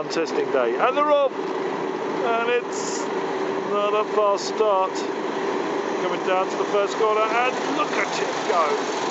on testing day. And they're up! And it's not a fast start. Coming down to the first corner, and look at it go!